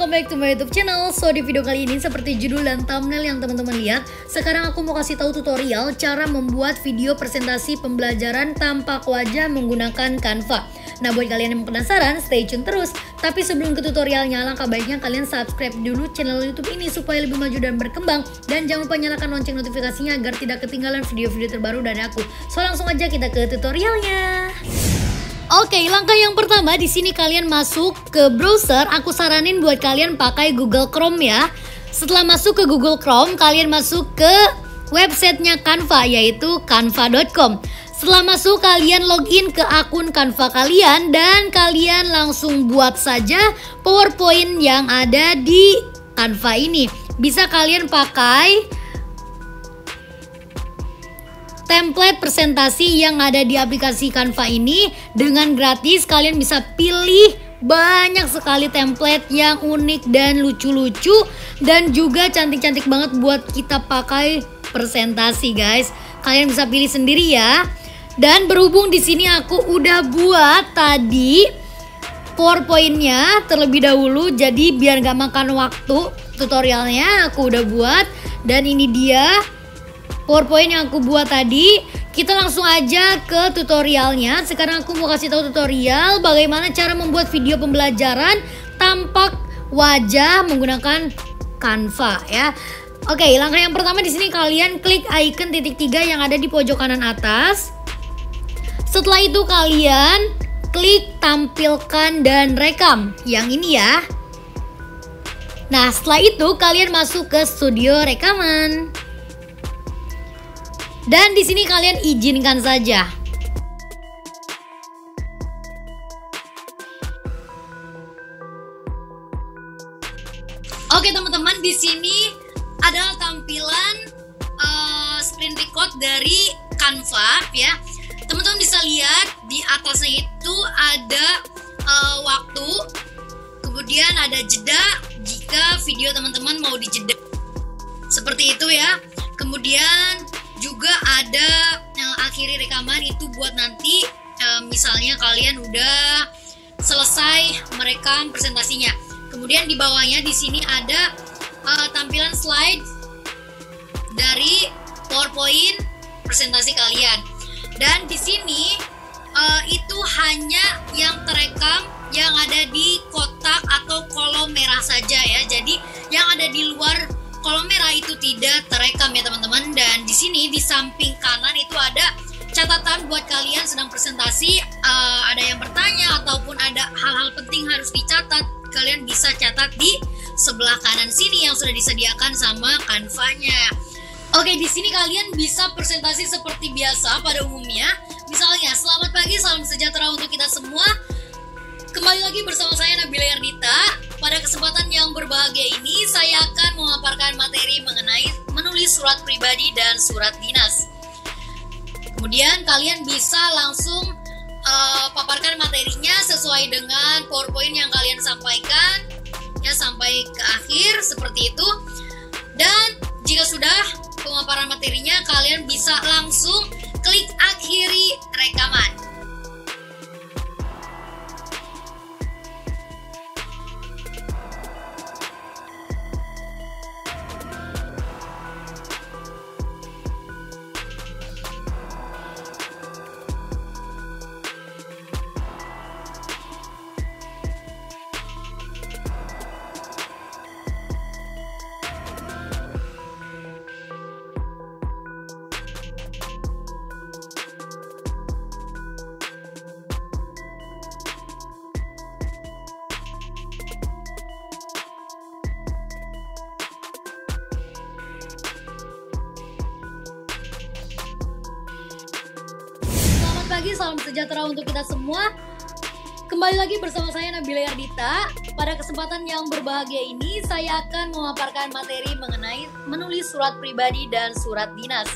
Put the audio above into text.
welcome back to my YouTube channel. So di video kali ini seperti judul dan thumbnail yang teman-teman lihat, sekarang aku mau kasih tahu tutorial cara membuat video presentasi pembelajaran tampak wajah menggunakan Canva. Nah, buat kalian yang penasaran, stay tune terus. Tapi sebelum ke tutorialnya, langkah baiknya kalian subscribe dulu channel YouTube ini supaya lebih maju dan berkembang. Dan jangan lupa nyalakan lonceng notifikasinya agar tidak ketinggalan video-video terbaru dari aku. So, langsung aja kita ke tutorialnya. Oke, langkah yang pertama di sini kalian masuk ke browser. Aku saranin buat kalian pakai Google Chrome ya. Setelah masuk ke Google Chrome, kalian masuk ke websitenya Canva, yaitu canva.com. Setelah masuk, kalian login ke akun Canva kalian dan kalian langsung buat saja PowerPoint yang ada di Canva ini. Bisa kalian pakai template presentasi yang ada di aplikasi Canva ini. Dengan gratis, kalian bisa pilih banyak sekali template yang unik dan lucu-lucu dan juga cantik-cantik banget buat kita pakai presentasi, guys. Kalian bisa pilih sendiri ya. Dan berhubung di sini aku udah buat tadi PowerPoint-nya terlebih dahulu, jadi biar gak makan waktu tutorialnya aku udah buat. Dan ini dia PowerPoint yang aku buat tadi. Kita langsung aja ke tutorialnya. Sekarang aku mau kasih tahu tutorial bagaimana cara membuat video pembelajaran tampak wajah menggunakan Canva ya. Oke, langkah yang pertama di sini kalian klik icon titik 3 yang ada di pojok kanan atas. Setelah itu kalian klik tampilkan dan rekam, yang ini ya. Nah, setelah itu kalian masuk ke studio rekaman. Dan di sini kalian izinkan saja. Oke teman-teman, di sini adalah tampilan screen record dari Canva ya. Teman-teman bisa lihat di atasnya itu ada waktu, kemudian ada jeda jika video teman-teman mau dijeda, seperti itu ya. Kemudian juga ada akhiri rekaman, itu buat nanti misalnya kalian udah selesai merekam presentasinya. Kemudian di bawahnya di sini ada tampilan slide dari PowerPoint presentasi kalian. Dan di sini itu hanya yang terekam yang ada di kotak atau kolom merah saja ya. Jadi yang ada di luar kolom merah itu tidak terekam ya teman-teman. Dan di sini di samping kanan itu ada catatan buat kalian sedang presentasi. Ada yang bertanya ataupun ada hal-hal penting harus dicatat, kalian bisa catat di sebelah kanan sini yang sudah disediakan sama Canva-nya. Oke, di sini kalian bisa presentasi seperti biasa pada umumnya. Misalnya, selamat pagi, salam sejahtera untuk kita semua. Kembali lagi bersama saya Nabila Ardita. Pada kesempatan yang berbahagia ini, saya akan memaparkan materi mengenai menulis surat pribadi dan surat dinas. Kemudian kalian bisa langsung paparkan materinya sesuai dengan PowerPoint yang kalian sampaikan ya, sampai ke akhir seperti itu. Dan jika sudah pemaparan materinya, kalian bisa langsung klik akhiri rekaman. Lagi, salam sejahtera untuk kita semua. Kembali lagi bersama saya Nabila Yardita. Pada kesempatan yang berbahagia ini, saya akan memaparkan materi mengenai menulis surat pribadi dan surat dinas.